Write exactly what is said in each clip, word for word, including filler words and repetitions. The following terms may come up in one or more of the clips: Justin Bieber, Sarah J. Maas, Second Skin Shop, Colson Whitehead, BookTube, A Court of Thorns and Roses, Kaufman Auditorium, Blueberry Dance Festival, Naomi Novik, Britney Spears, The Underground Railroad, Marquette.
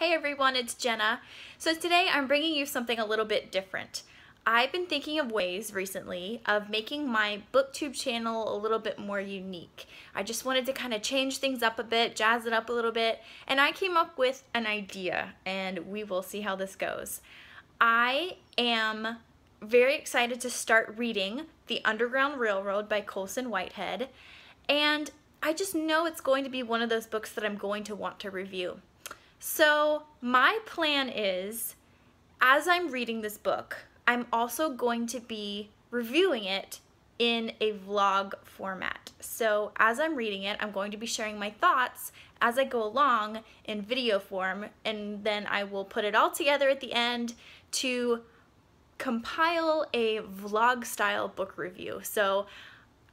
Hey everyone, it's Jenna. So today I'm bringing you something a little bit different. I've been thinking of ways recently of making my BookTube channel a little bit more unique. I just wanted to kind of change things up a bit, jazz it up a little bit, and I came up with an idea, and we will see how this goes. I am very excited to start reading The Underground Railroad by Colson Whitehead, and I just know it's going to be one of those books that I'm going to want to review. So my plan is, as I'm reading this book, I'm also going to be reviewing it in a vlog format. So as I'm reading it, I'm going to be sharing my thoughts as I go along in video form, and then I will put it all together at the end to compile a vlog style book review. So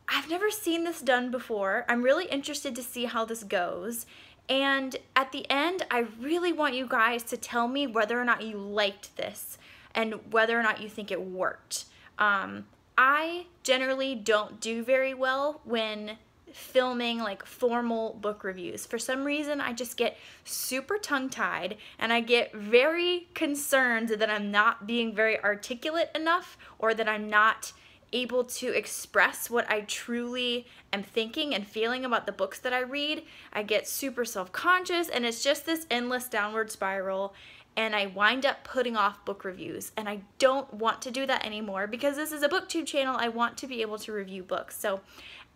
I've never seen this done before. I'm really interested to see how this goes. And at the end, I really want you guys to tell me whether or not you liked this and whether or not you think it worked. Um, I generally don't do very well when filming like formal book reviews. For some reason, I just get super tongue-tied and I get very concerned that I'm not being very articulate enough or that I'm not able to express what I truly am thinking and feeling about the books that I read. I get super self-conscious, and it's just this endless downward spiral, and I wind up putting off book reviews, and I don't want to do that anymore because this is a BookTube channel. I want to be able to review books. So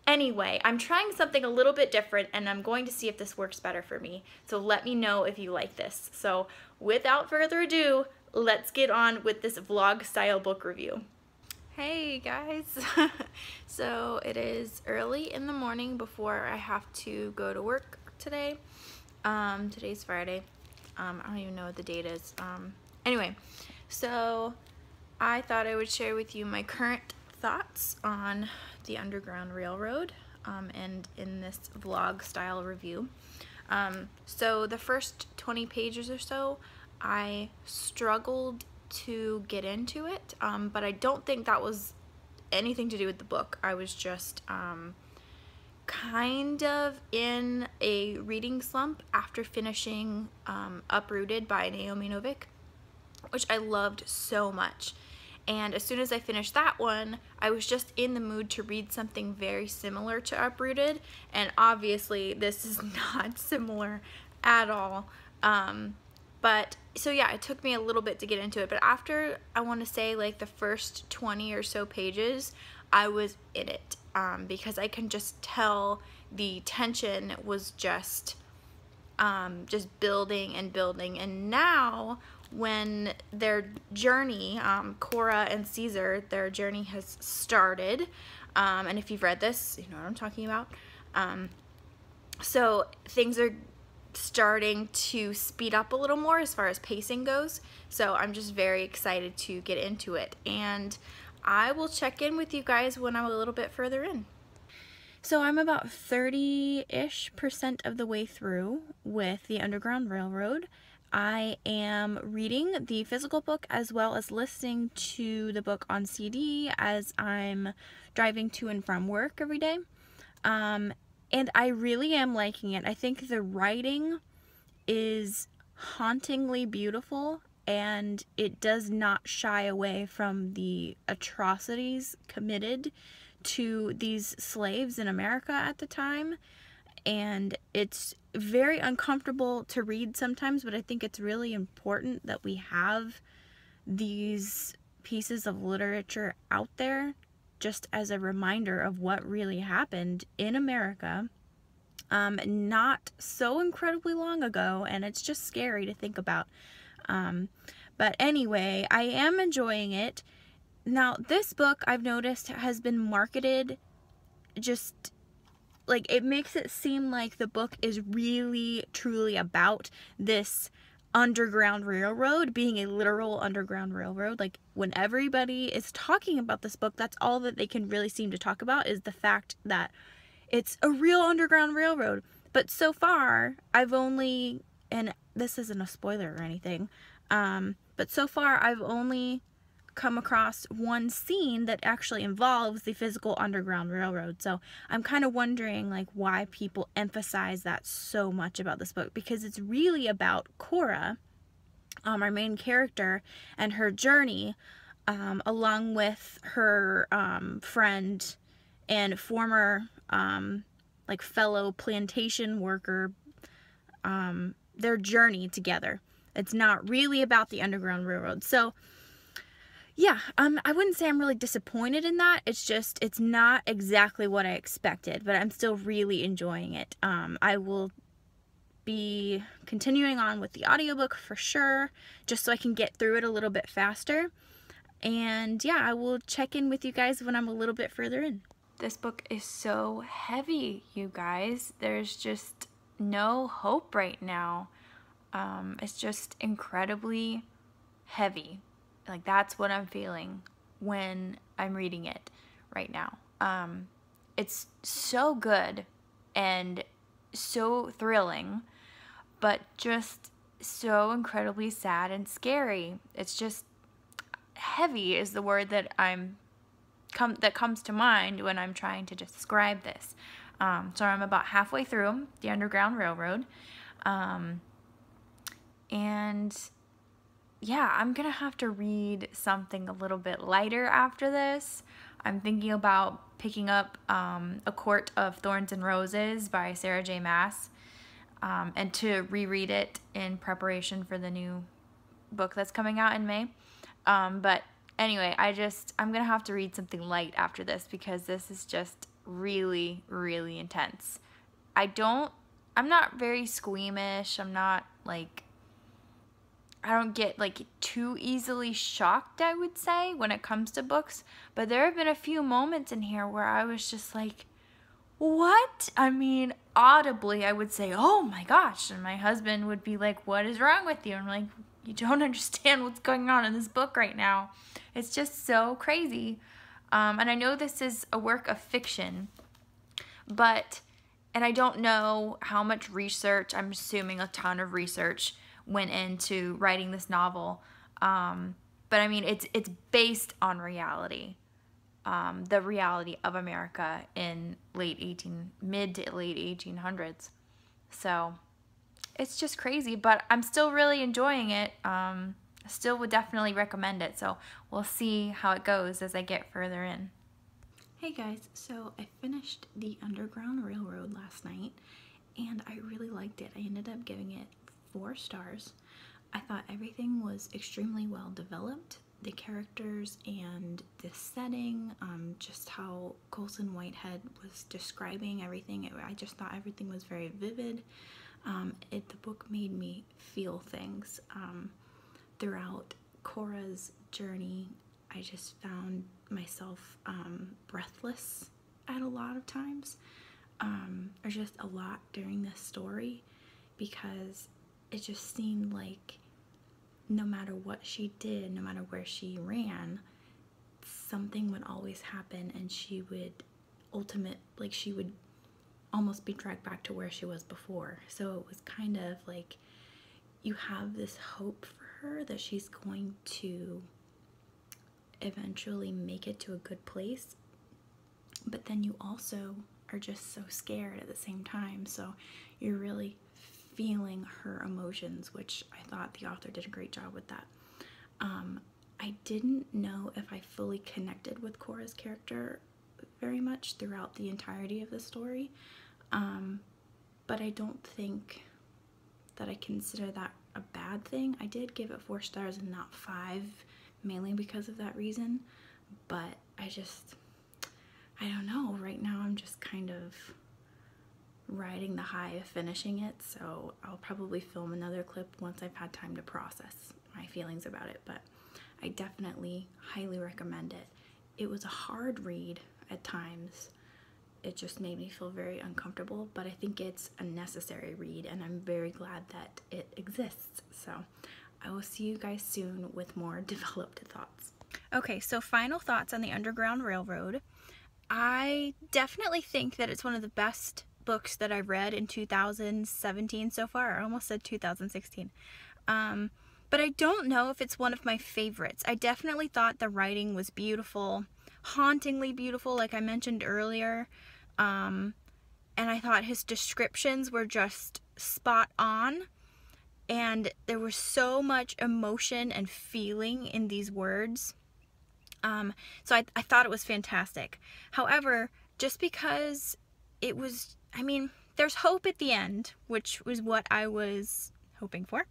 anyway, I'm trying something a little bit different, and I'm going to see if this works better for me. So let me know if you like this. So without further ado, let's get on with this vlog style book review. Hey guys, so it is early in the morning before I have to go to work today. Um, today's Friday. Um, I don't even know what the date is. Um, anyway, so I thought I would share with you my current thoughts on The Underground Railroad um, and in this vlog style review. Um, so the first twenty pages or so, I struggled to get into it, um, but I don't think that was anything to do with the book. I was just um, kind of in a reading slump after finishing um, Uprooted by Naomi Novik, which I loved so much. And as soon as I finished that one, I was just in the mood to read something very similar to Uprooted, and obviously this is not similar at all. Um, But, so yeah, it took me a little bit to get into it, but after, I want to say, like, the first twenty or so pages, I was in it, um, because I can just tell the tension was just, um, just building and building, and now, when their journey, um, Cora and Caesar, their journey has started, um, and if you've read this, you know what I'm talking about, um, so things are starting to speed up a little more as far as pacing goes, so I'm just very excited to get into it, and I will check in with you guys when I'm a little bit further in. So I'm about thirty-ish percent of the way through with The Underground Railroad. I am reading the physical book as well as listening to the book on C D as I'm driving to and from work every day. Um, And I really am liking it. I think the writing is hauntingly beautiful, and it does not shy away from the atrocities committed to these slaves in America at the time. And it's very uncomfortable to read sometimes, but I think it's really important that we have these pieces of literature out there just as a reminder of what really happened in America um, not so incredibly long ago, and it's just scary to think about. Um, but anyway, I am enjoying it. Now, this book, I've noticed, has been marketed just like, it makes it seem like the book is really truly about this Underground Railroad being a literal Underground Railroad. Like, when everybody is talking about this book, that's all that they can really seem to talk about, is the fact that it's a real Underground Railroad. But so far, I've only, and this isn't a spoiler or anything, um, but so far I've only come across one scene that actually involves the physical Underground Railroad. So I'm kind of wondering like why people emphasize that so much about this book, because it's really about Cora, um, our main character, and her journey, um, along with her um, friend and former um, like fellow plantation worker, um, their journey together. It's not really about the Underground Railroad. So yeah, um, I wouldn't say I'm really disappointed in that. It's just, it's not exactly what I expected, but I'm still really enjoying it. Um, I will be continuing on with the audiobook for sure, just so I can get through it a little bit faster. And yeah, I will check in with you guys when I'm a little bit further in. This book is so heavy, you guys. There's just no hope right now. Um, it's just incredibly heavy. Like, that's what I'm feeling when I'm reading it right now. Um, it's so good and so thrilling, but just so incredibly sad and scary. It's just heavy is the word that I'm com that comes to mind when I'm trying to describe this. Um, so I'm about halfway through The Underground Railroad. Um, and yeah, I'm gonna have to read something a little bit lighter after this. I'm thinking about picking up um, A Court of Thorns and Roses by Sarah J. Maas, um, and to reread it in preparation for the new book that's coming out in May. Um, but anyway, I just, I'm gonna have to read something light after this, because this is just really, really intense. I don't, I'm not very squeamish. I'm not like, I don't get like too easily shocked, I would say, when it comes to books, but there have been a few moments in here where I was just like, what? I mean, audibly I would say, oh my gosh, and my husband would be like, what is wrong with you? And I'm like, you don't understand what's going on in this book right now. It's just so crazy. Um, and I know this is a work of fiction, but, and I don't know how much research, I'm assuming a ton of research went into writing this novel, um, but I mean, it's it's based on reality, um, the reality of America in late eighteen mid to late eighteen hundreds. So it's just crazy, but I'm still really enjoying it. Um, still would definitely recommend it. So we'll see how it goes as I get further in. Hey guys, so I finished The Underground Railroad last night, and I really liked it. I ended up giving it four stars. I thought everything was extremely well developed. The characters and the setting, um, just how Colson Whitehead was describing everything. It, I just thought everything was very vivid. Um, it, the book made me feel things. Um, throughout Cora's journey, I just found myself um, breathless at a lot of times, um, or just a lot during this story, because it just seemed like no matter what she did, no matter where she ran, something would always happen, and she would ultimate, like she would almost be dragged back to where she was before. So it was kind of like you have this hope for her that she's going to eventually make it to a good place, but then you also are just so scared at the same time. So you're really feeling her emotions, which I thought the author did a great job with that. Um, I didn't know if I fully connected with Cora's character very much throughout the entirety of the story, um, but I don't think that I consider that a bad thing. I did give it four stars and not five, mainly because of that reason, but I just, I don't know, right now I'm just kind of riding the high of finishing it, so I'll probably film another clip once I've had time to process my feelings about it, but I definitely highly recommend it. It was a hard read at times. It just made me feel very uncomfortable, but I think it's a necessary read, and I'm very glad that it exists. So I will see you guys soon with more developed thoughts. Okay, so final thoughts on The Underground Railroad. I definitely think that it's one of the best books that I've read in two thousand seventeen so far. I almost said two thousand sixteen. Um, but I don't know if it's one of my favorites. I definitely thought the writing was beautiful, hauntingly beautiful, like I mentioned earlier, um, and I thought his descriptions were just spot on, and there was so much emotion and feeling in these words. Um, so I, I thought it was fantastic. However, just because it was, I mean, there's hope at the end, which was what I was hoping for,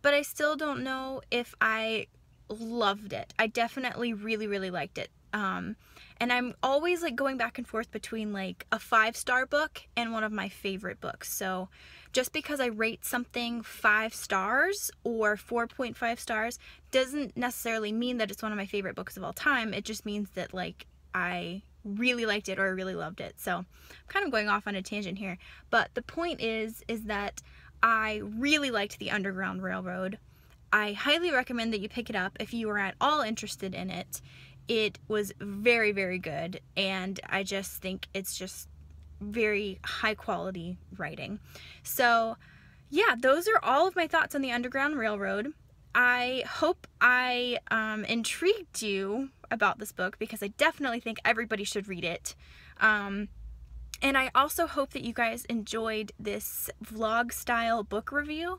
but I still don't know if I loved it. I definitely really, really liked it. Um, and I'm always like going back and forth between like a five-star book and one of my favorite books. So just because I rate something five stars or four point five stars doesn't necessarily mean that it's one of my favorite books of all time. It just means that like I really liked it or I really loved it. So I'm kind of going off on a tangent here, but the point is, is that I really liked The Underground Railroad. I highly recommend that you pick it up if you are at all interested in it. It was very, very good, and I just think it's just very high quality writing. So yeah, those are all of my thoughts on The Underground Railroad. I hope I um, intrigued you about this book, because I definitely think everybody should read it. Um, and I also hope that you guys enjoyed this vlog style book review.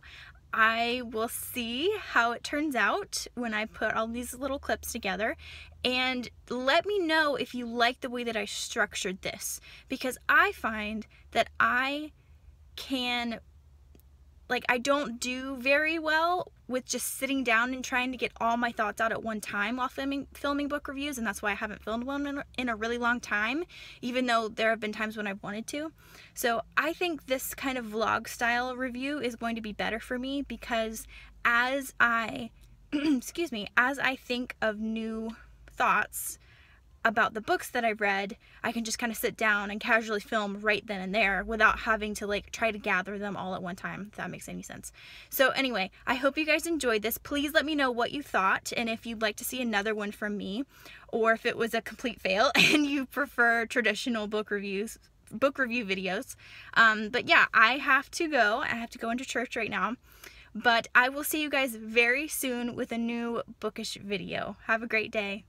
I will see how it turns out when I put all these little clips together, and let me know if you like the way that I structured this, because I find that I can, like, I don't do very well with just sitting down and trying to get all my thoughts out at one time while filming filming book reviews, and that's why I haven't filmed one in, in a really long time, even though there have been times when I've wanted to. So I think this kind of vlog style review is going to be better for me, because as I excuse me, as I think of new thoughts about the books that I read, I can just kind of sit down and casually film right then and there without having to like try to gather them all at one time, if that makes any sense. So anyway, I hope you guys enjoyed this. Please let me know what you thought, and if you'd like to see another one from me, or if it was a complete fail and you prefer traditional book reviews, book review videos. Um, but yeah, I have to go. I have to go into church right now, but I will see you guys very soon with a new bookish video. Have a great day.